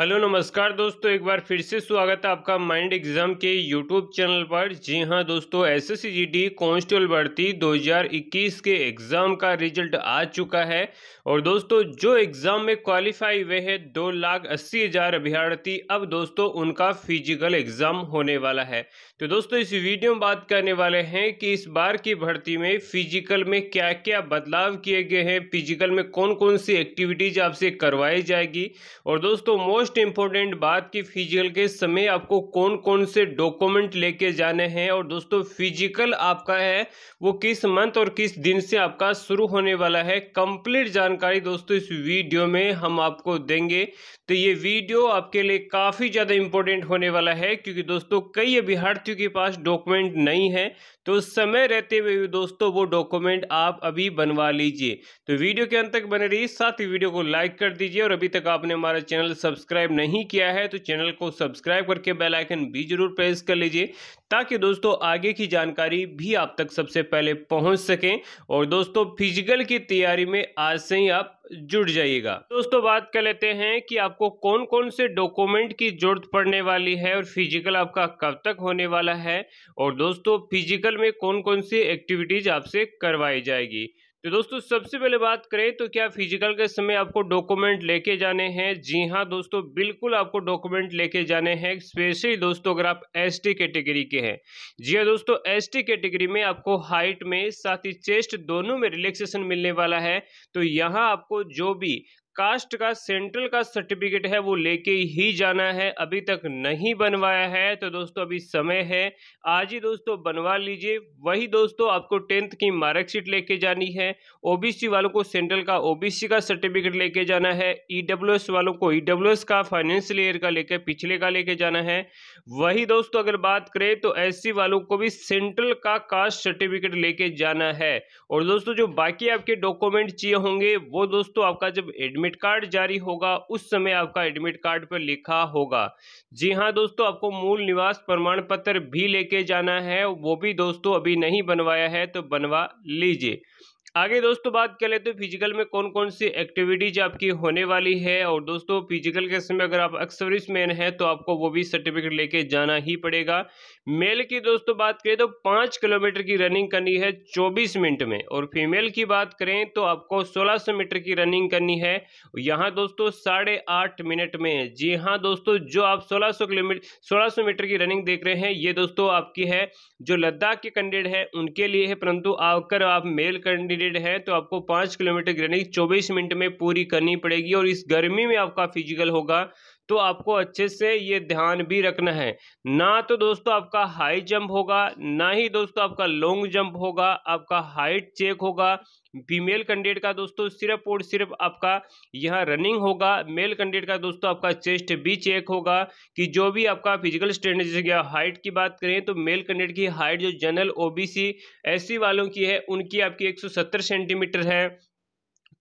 Hello नमस्कार दोस्तों, एक बार फिर से स्वागत है आपका माइंड एग्जाम के यूट्यूब चैनल पर। जी हाँ दोस्तों, एसएससी जीडी कांस्टेबल भर्ती 2021 के एग्ज़ाम का रिजल्ट आ चुका है। और दोस्तों जो एग्ज़ाम में क्वालिफाई हुए हैं 2,80,000 अभ्यर्थी, अब दोस्तों उनका फिजिकल एग्ज़ाम होने वाला है। तो दोस्तों इस वीडियो में बात करने वाले हैं कि इस बार की भर्ती में फिजिकल में क्या क्या बदलाव किए गए हैं, फिजिकल में कौन कौन सी एक्टिविटीज आपसे करवाई जाएगी, और दोस्तों मोस्ट इम्पोर्टेंट बात कि फिजिकल के समय आपको कौन कौन से डॉक्यूमेंट लेके जाने हैं, और दोस्तों फिजिकल आपका है वो किस मंथ और किस दिन से आपका शुरू होने वाला है। कंप्लीट जानकारी दोस्तों इस वीडियो में हम आपको देंगे। तो ये वीडियो आपके लिए काफ़ी ज़्यादा इम्पोर्टेंट होने वाला है, क्योंकि दोस्तों कई अभ्यर्थियों के पास डॉक्यूमेंट नहीं है, तो समय रहते हुए दोस्तों वो डॉक्यूमेंट आप अभी बनवा लीजिए। तो वीडियो के अंत तक बने रहिए, साथ ही वीडियो को लाइक कर दीजिए, और अभी तक आपने हमारा चैनल सब्सक्राइब नहीं किया है तो चैनल को सब्सक्राइब करके बेल आइकन भी जरूर प्रेस कर लीजिए, ताकि दोस्तों आगे की जानकारी भी आप तक सबसे पहले पहुंच सके। और दोस्तों फिजिकल की तैयारी में आज से ही आप जुड़ जाइएगा। दोस्तों बात कर लेते हैं कि आपको कौन कौन से डॉक्यूमेंट की जरूरत पड़ने वाली है, और फिजिकल आपका कब तक होने वाला है, और दोस्तों फिजिकल में कौन कौन सी एक्टिविटीज आपसे करवाई जाएगी। तो दोस्तों सबसे पहले बात करें तो क्या फिजिकल के समय आपको डॉक्यूमेंट लेके जाने हैं। जी हाँ दोस्तों, बिल्कुल आपको डॉक्यूमेंट लेके जाने हैं, स्पेशली दोस्तों अगर आप एसटी कैटेगरी के हैं। जी हाँ दोस्तों, एसटी कैटेगरी में आपको हाइट में साथ ही चेस्ट दोनों में रिलैक्सेशन मिलने वाला है। तो यहाँ आपको जो भी कास्ट का सेंट्रल का सर्टिफिकेट है वो लेके ही जाना है, अभी तक नहीं बनवाया है तो दोस्तों अभी समय है, आज ही दोस्तों बनवा लीजिए। वही दोस्तों आपको 10th की मार्कशीट लेके जानी है, ओबीसी वालों को सेंट्रल का ओबीसी का सर्टिफिकेट लेके जाना है, ईडब्ल्यूएस वालों को ईडब्ल्यूएस का फाइनेंशियल ईयर का लेके पिछले का लेके जाना है। वही दोस्तों अगर बात करें तो एससी वालों को भी सेंट्रल का कास्ट सर्टिफिकेट लेके जाना है। और दोस्तों जो बाकी आपके डॉक्यूमेंट चाहिए होंगे वो दोस्तों आपका जब एडमिट कार्ड जारी होगा उस समय आपका एडमिट कार्ड पर लिखा होगा। जी हां दोस्तों, आपको मूल निवास प्रमाण पत्र भी लेके जाना है, वो भी दोस्तों अभी नहीं बनवाया है तो बनवा लीजिए। आगे दोस्तों बात कर लेते हैं फिजिकल में कौन कौन सी एक्टिविटीज आपकी होने वाली है। और दोस्तों फिजिकल के समय अगर आप एक्सर्विस मैन हैं तो आपको वो भी सर्टिफिकेट लेके जाना ही पड़ेगा। मेल की दोस्तों बात करें तो 5 किलोमीटर की रनिंग करनी है 24 मिनट में, और फीमेल की बात करें तो आपको 1600 मीटर की रनिंग करनी है, यहाँ दोस्तों 8.5 मिनट में। जी हाँ दोस्तों, जो आप 1600 मीटर की रनिंग देख रहे हैं ये दोस्तों आपकी है जो लद्दाख के कैंडिडेट है उनके लिए है, परंतु अगर आप मेल कैंडिडेट है तो आपको 5 किलोमीटर की रनिंग 24 मिनट में पूरी करनी पड़ेगी। और इस गर्मी में आपका फिजिकल होगा तो आपको अच्छे से ये ध्यान भी रखना है, ना तो दोस्तों आपका हाई जंप होगा, ना ही दोस्तों आपका लॉन्ग जंप होगा, आपका हाइट चेक होगा। फीमेल कैंडिडेट का दोस्तों सिर्फ और सिर्फ आपका यहाँ रनिंग होगा, मेल कैंडिडेट का दोस्तों आपका चेस्ट भी चेक होगा कि जो भी आपका फिजिकल स्टैंडर्ड। जैसे हाइट की बात करें तो मेल कैंडिडेट की हाइट जो जनरल ओबीसी एससी वालों की है उनकी आपकी 170 सेंटीमीटर है,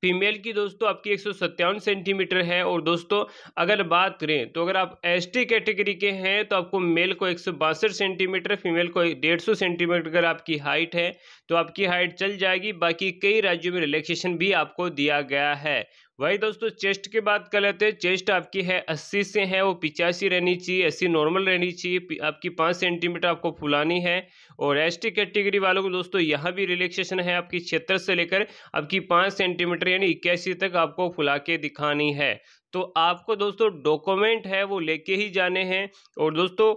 फीमेल की दोस्तों आपकी 157 सेंटीमीटर है। और दोस्तों अगर बात करें तो अगर आप एसटी कैटेगरी के हैं तो आपको मेल को 162 सेंटीमीटर, फीमेल को 150 सेंटीमीटर अगर आपकी हाइट है तो आपकी हाइट चल जाएगी। बाकी कई राज्यों में रिलैक्सेशन भी आपको दिया गया है। वही दोस्तों चेस्ट की बात कर लेते हैं, चेस्ट आपकी है 80 से है वो 85 रहनी चाहिए, 80 नॉर्मल रहनी चाहिए, आपकी 5 सेंटीमीटर आपको फुलानी है। और एसटी कैटेगरी वालों को दोस्तों यहाँ भी रिलैक्सेशन है आपकी 76 से लेकर आपकी 5 सेंटीमीटर यानी 81 तक आपको फुला के दिखानी है। तो आपको दोस्तों डॉक्यूमेंट है वो लेके ही जाने हैं। और दोस्तों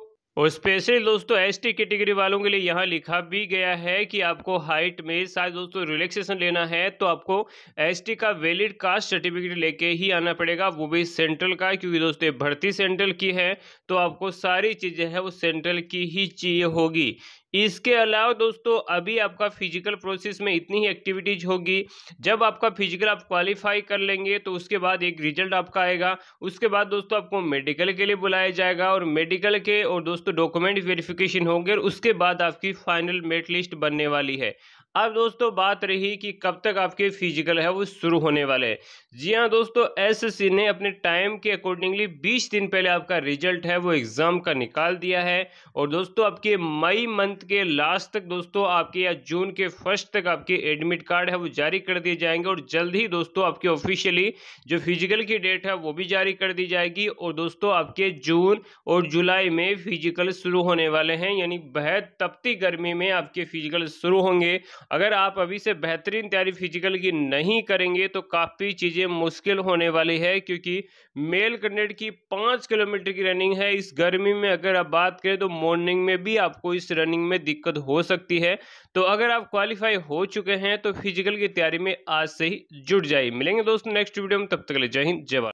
स्पेशली दोस्तों एसटी कैटेगरी वालों के लिए यहाँ लिखा भी गया है कि आपको हाइट में साथ दोस्तों रिलैक्सेशन लेना है तो आपको एसटी का वैलिड कास्ट सर्टिफिकेट लेके ही आना पड़ेगा, वो भी सेंट्रल का, क्योंकि दोस्तों ये भर्ती सेंट्रल की है तो आपको सारी चीज़ें हैं वो सेंट्रल की ही चाहिए होगी। इसके अलावा दोस्तों अभी आपका फिजिकल प्रोसेस में इतनी ही एक्टिविटीज होगी। जब आपका फिजिकल आप क्वालिफाई कर लेंगे तो उसके बाद एक रिजल्ट आपका आएगा, उसके बाद दोस्तों आपको मेडिकल के लिए बुलाया जाएगा, और मेडिकल के और दोस्तों डॉक्यूमेंट वेरिफिकेशन होंगे, और उसके बाद आपकी फाइनल मेरिट लिस्ट बनने वाली है। अब दोस्तों बात रही कि कब तक आपके फिजिकल है वो शुरू होने वाले हैं। जी हाँ दोस्तों, एसएससी ने अपने टाइम के अकॉर्डिंगली 20 दिन पहले आपका रिजल्ट है वो एग्ज़ाम का निकाल दिया है। और दोस्तों आपके मई मंथ के लास्ट तक दोस्तों आपके या जून के फर्स्ट तक आपके एडमिट कार्ड है वो जारी कर दिए जाएंगे। और जल्द ही दोस्तों आपके ऑफिशियली जो फिजिकल की डेट है वो भी जारी कर दी जाएगी। और दोस्तों आपके जून और जुलाई में फिजिकल शुरू होने वाले हैं, यानी बेहद तपती गर्मी में आपके फिजिकल शुरू होंगे। अगर आप अभी से बेहतरीन तैयारी फिजिकल की नहीं करेंगे तो काफ़ी चीज़ें मुश्किल होने वाली है, क्योंकि मेल कैंडिडेट की 5 किलोमीटर की रनिंग है। इस गर्मी में अगर आप बात करें तो मॉर्निंग में भी आपको इस रनिंग में दिक्कत हो सकती है। तो अगर आप क्वालिफाई हो चुके हैं तो फिजिकल की तैयारी में आज से ही जुट जाइए। मिलेंगे दोस्तों नेक्स्ट वीडियो में, तब तक के लिए जय हिंद जय भारत।